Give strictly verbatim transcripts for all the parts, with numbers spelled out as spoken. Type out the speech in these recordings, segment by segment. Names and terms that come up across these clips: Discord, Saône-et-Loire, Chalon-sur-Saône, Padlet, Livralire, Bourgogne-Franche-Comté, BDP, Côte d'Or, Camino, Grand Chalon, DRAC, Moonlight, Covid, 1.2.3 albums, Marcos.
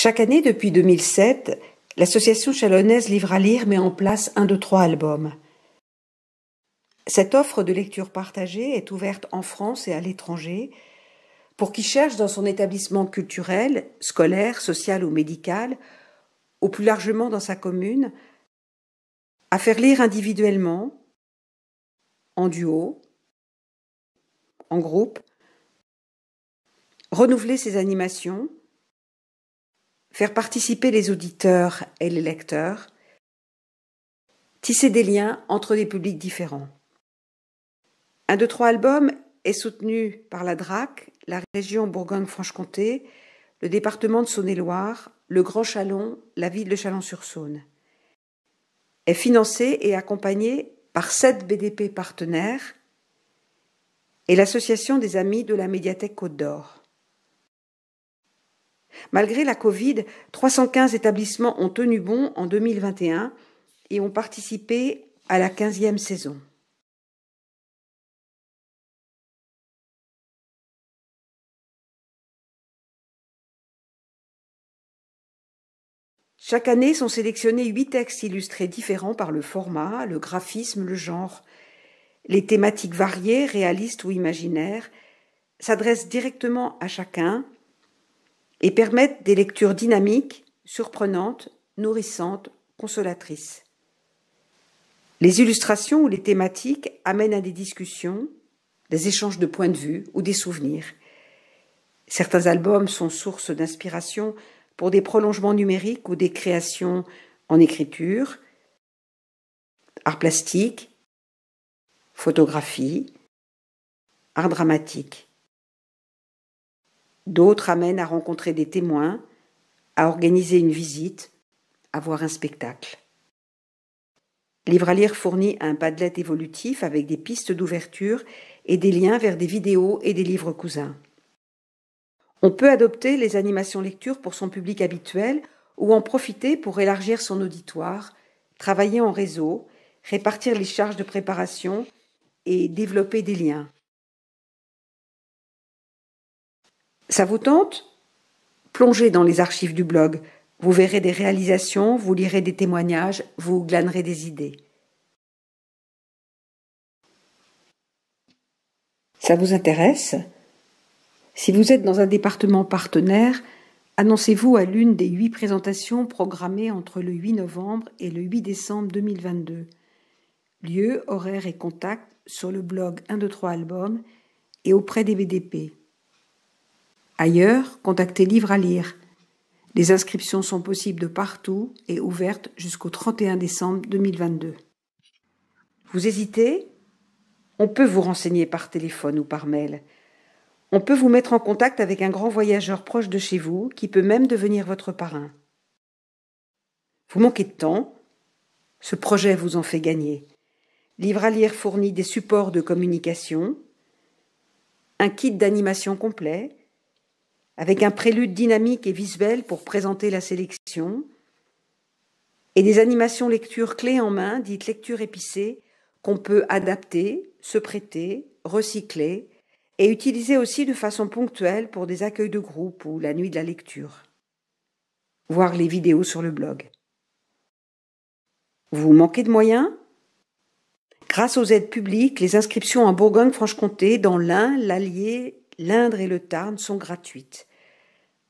Chaque année, depuis deux mille sept, l'association chalonnaise Livralire met en place un, deux, trois albums. Cette offre de lecture partagée est ouverte en France et à l'étranger pour qui cherche dans son établissement culturel, scolaire, social ou médical, ou plus largement dans sa commune, à faire lire individuellement, en duo, en groupe, renouveler ses animations, faire participer les auditeurs et les lecteurs, tisser des liens entre des publics différents. un, deux, trois albums est soutenu par la D R A C, la région Bourgogne-Franche-Comté, le département de Saône-et-Loire, le Grand Chalon, la ville de Chalon-sur-Saône. Est financé et accompagné par sept B D P partenaires et l'association des amis de la médiathèque Côte d'Or. Malgré la Covid, trois cent quinze établissements ont tenu bon en deux mille vingt et un et ont participé à la quinzième saison. Chaque année sont sélectionnés huit textes illustrés différents par le format, le graphisme, le genre. Les thématiques variées, réalistes ou imaginaires, s'adressent directement à chacun et permettent des lectures dynamiques, surprenantes, nourrissantes, consolatrices. Les illustrations ou les thématiques amènent à des discussions, des échanges de points de vue ou des souvenirs. Certains albums sont source d'inspiration pour des prolongements numériques ou des créations en écriture, art plastique, photographie, art dramatique. D'autres amènent à rencontrer des témoins, à organiser une visite, à voir un spectacle. Livralire fournit un padlet évolutif avec des pistes d'ouverture et des liens vers des vidéos et des livres cousins. On peut adopter les animations lecture pour son public habituel ou en profiter pour élargir son auditoire, travailler en réseau, répartir les charges de préparation et développer des liens. Ça vous tente? Plongez dans les archives du blog. Vous verrez des réalisations, vous lirez des témoignages, vous glanerez des idées. Ça vous intéresse? Si vous êtes dans un département partenaire, annoncez-vous à l'une des huit présentations programmées entre le huit novembre et le huit décembre deux mille vingt-deux. Lieu, horaire et contact sur le blog un, deux, trois albums et auprès des B D P. Ailleurs, contactez Livralire. Les inscriptions sont possibles de partout et ouvertes jusqu'au trente et un décembre deux mille vingt-deux. Vous hésitez? On peut vous renseigner par téléphone ou par mail. On peut vous mettre en contact avec un grand voyageur proche de chez vous qui peut même devenir votre parrain. Vous manquez de temps? Ce projet vous en fait gagner. Livralire fournit des supports de communication, un kit d'animation complet, avec un prélude dynamique et visuel pour présenter la sélection, et des animations lecture clés en main, dites lecture épicée, qu'on peut adapter, se prêter, recycler, et utiliser aussi de façon ponctuelle pour des accueils de groupe ou la nuit de la lecture. Voir les vidéos sur le blog. Vous manquez de moyens? Grâce aux aides publiques, les inscriptions en Bourgogne-Franche-Comté, dans l'Ain, l'Allier, l'Indre et le Tarn sont gratuites.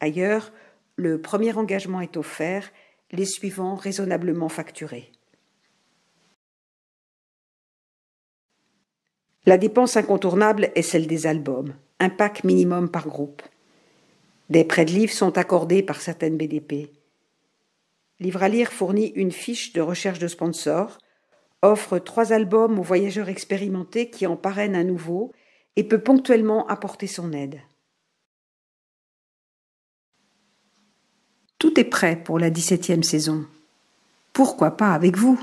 Ailleurs, le premier engagement est offert, les suivants raisonnablement facturés. La dépense incontournable est celle des albums, un pack minimum par groupe. Des prêts de livres sont accordés par certaines B D P. Livralire fournit une fiche de recherche de sponsors, offre trois albums aux voyageurs expérimentés qui en parrainent un nouveau et peut ponctuellement apporter son aide. Tout est prêt pour la dix-septième saison. Pourquoi pas avec vous ?